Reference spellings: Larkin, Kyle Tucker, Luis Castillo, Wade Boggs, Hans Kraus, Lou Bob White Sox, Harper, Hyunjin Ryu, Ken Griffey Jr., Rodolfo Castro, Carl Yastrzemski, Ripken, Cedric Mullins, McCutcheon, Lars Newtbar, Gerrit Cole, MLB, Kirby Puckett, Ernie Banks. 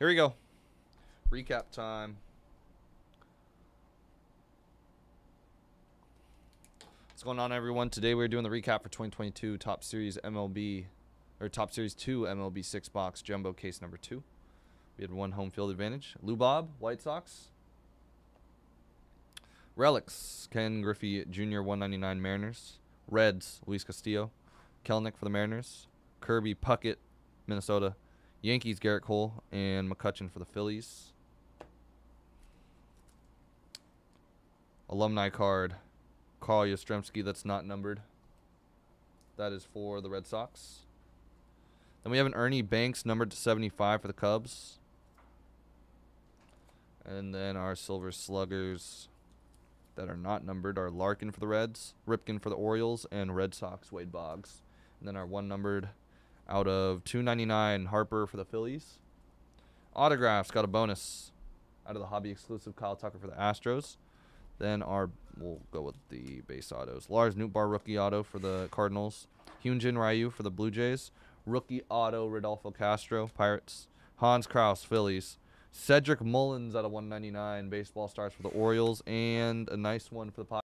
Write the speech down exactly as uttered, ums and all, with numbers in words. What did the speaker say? Here we go. Recap time. What's going on, everyone? Today we're doing the recap for twenty twenty-two Top Series M L B, or Top Series two M L B six box jumbo case number two. We had one home field advantage. Lou Bob, White Sox. Relics, Ken Griffey Junior one ninety-nine Mariners. Reds, Luis Castillo. Kelnick for the Mariners. Kirby Puckett, Minnesota. Yankees, Gerrit Cole, and McCutcheon for the Phillies. Alumni card, Carl Yastrzemski, that's not numbered. That is for the Red Sox. Then we have an Ernie Banks numbered to seventy-five for the Cubs. And then our Silver Sluggers that are not numbered are Larkin for the Reds, Ripken for the Orioles, and Red Sox, Wade Boggs. And then our one numbered out of two ninety-nine Harper for the Phillies. Autographs got a bonus out of the hobby exclusive Kyle Tucker for the Astros. Then our, we'll go with the base autos. Lars Newtbar rookie auto for the Cardinals. Hyunjin Ryu for the Blue Jays. Rookie auto Rodolfo Castro, Pirates. Hans Kraus, Phillies. Cedric Mullins out of one ninety-nine baseball stars for the Orioles. And a nice one for the Pirates.